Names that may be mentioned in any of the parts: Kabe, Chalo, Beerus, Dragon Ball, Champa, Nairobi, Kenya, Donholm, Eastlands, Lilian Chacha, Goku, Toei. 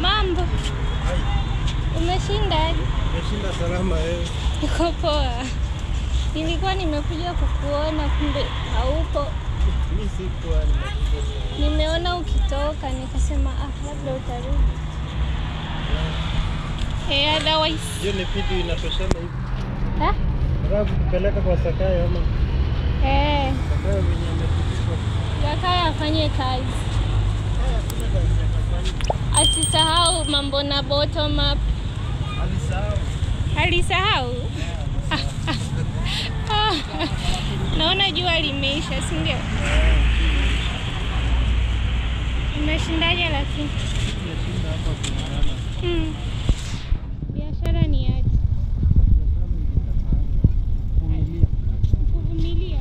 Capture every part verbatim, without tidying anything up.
Mambo. Hai. Umeshinda? Umeshinda salama eh. Niko poa. Nilikuwa nimekuja kukuona kumbe haupo. Mimi sikuwa nimekuja. Nimeona ukitoka nikasema ah labda utarudi. Eh otherwise. Hiyo ni video inatoshana hivi. Eh? Rabu kupeleka kwa Sakaya ama? Eh. Sakaya mwenye amepitishwa. Sakaya afanye kazi. Asisahau mambo na bottom up. Alisahau. Alisahau? Naona jua limeisha, si ndio? Umeshindaje lakini? Nimeshinda hapa kwa Marana. Mm. Biashara ni aje? Kuvumilia. Kuvumilia.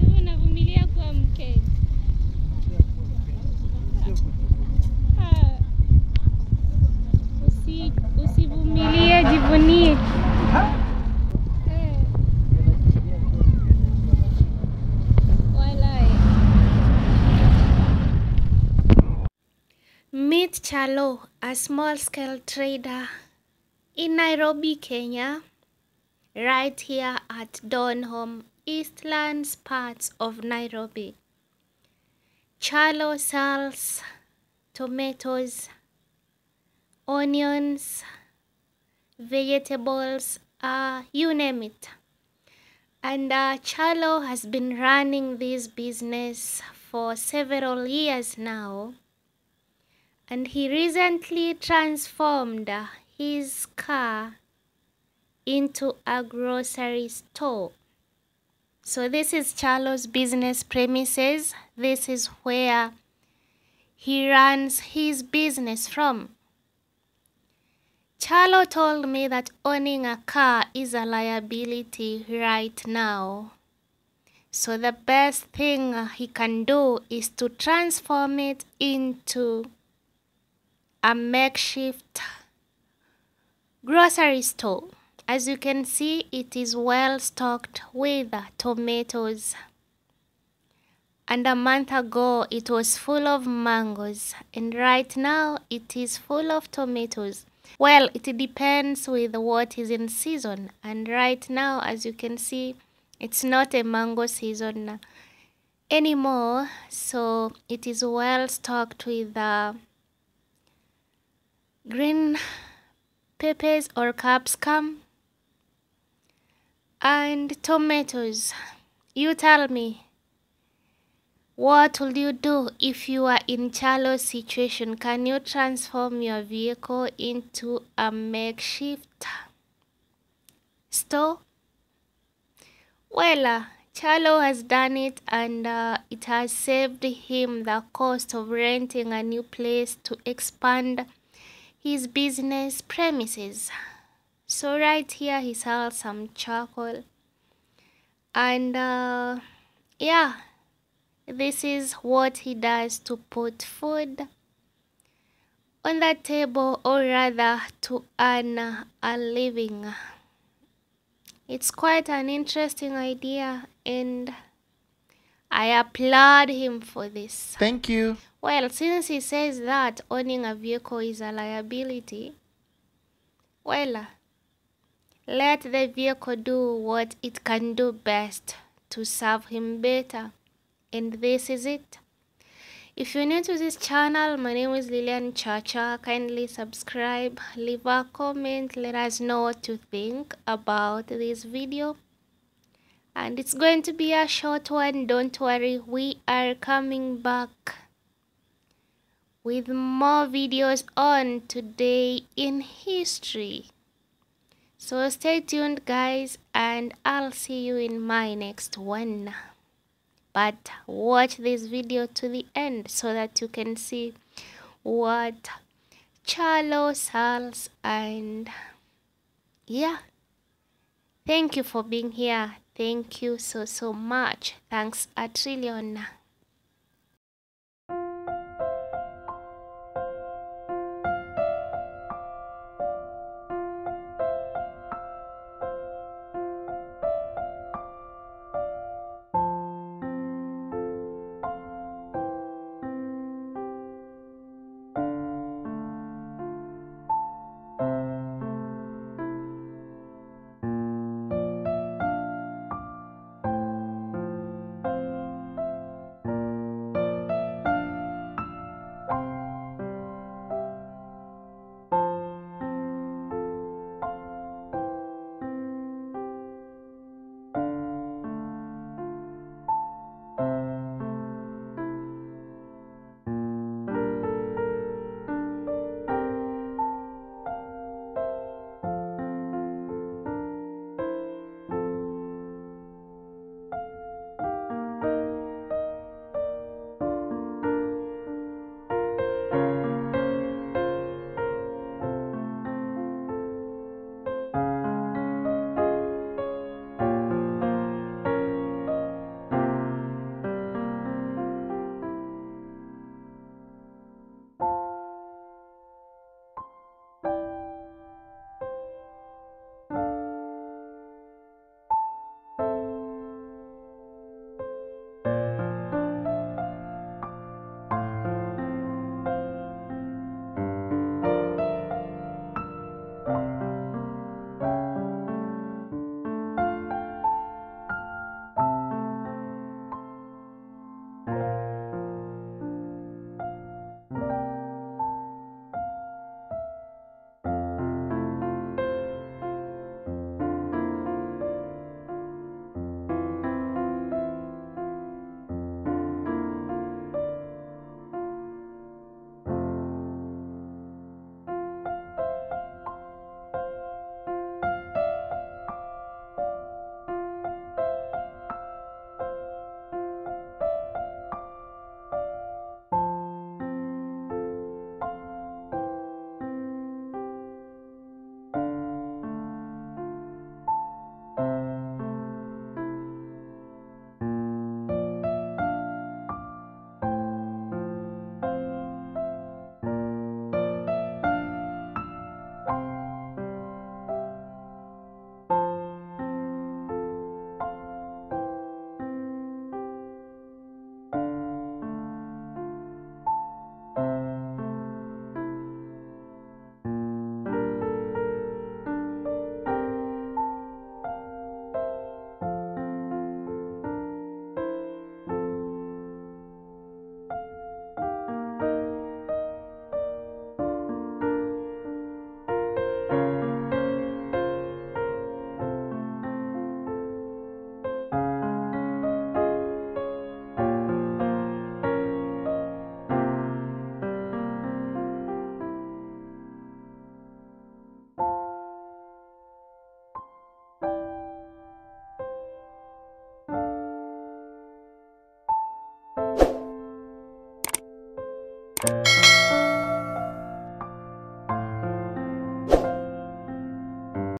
Wewe unavumilia kwa mke. Usivumilie jivunie. Meet Chalo, a small-scale trader in Nairobi, Kenya, right here at Donholm, Eastlands parts of Nairobi. Chalo sells tomatoes, onions, vegetables, uh, you name it. And uh, Chalo has been running this business for several years now. And he recently transformed his car into a grocery store. So this is Chalo's business premises. This is where he runs his business from. Chalo told me that owning a car is a liability right now. So the best thing he can do is to transform it into a makeshift grocery store. As you can see, it is well stocked with tomatoes. And a month ago, it was full of mangoes. And right now, it is full of tomatoes. Well, it depends with what is in season. And right now, as you can see, it's not a mango season anymore. So it is well stocked with uh, green peppers or capsicum and tomatoes. You tell me, what will you do if you are in Chalo's situation? Can you transform your vehicle into a makeshift store? Well, uh, Chalo has done it, and uh, it has saved him the cost of renting a new place to expand his business premises. So right here he sells some charcoal, and uh, yeah. This is what he does to put food on the table, or rather to earn a living. It's quite an interesting idea, and I applaud him for this. Thank you. Well, since he says that owning a vehicle is a liability, well, let the vehicle do what it can do best to serve him better. And this is it. If you're new to this channel, my name is Lilian Chacha. Kindly subscribe, leave a comment, let us know what you think about this video. And it's going to be a short one, don't worry. We are coming back with more videos on Today in History. So stay tuned, guys, and I'll see you in my next one. But watch this video to the end so that you can see what Chalo sells. And yeah, thank you for being here. Thank you so, so much. Thanks a trillion.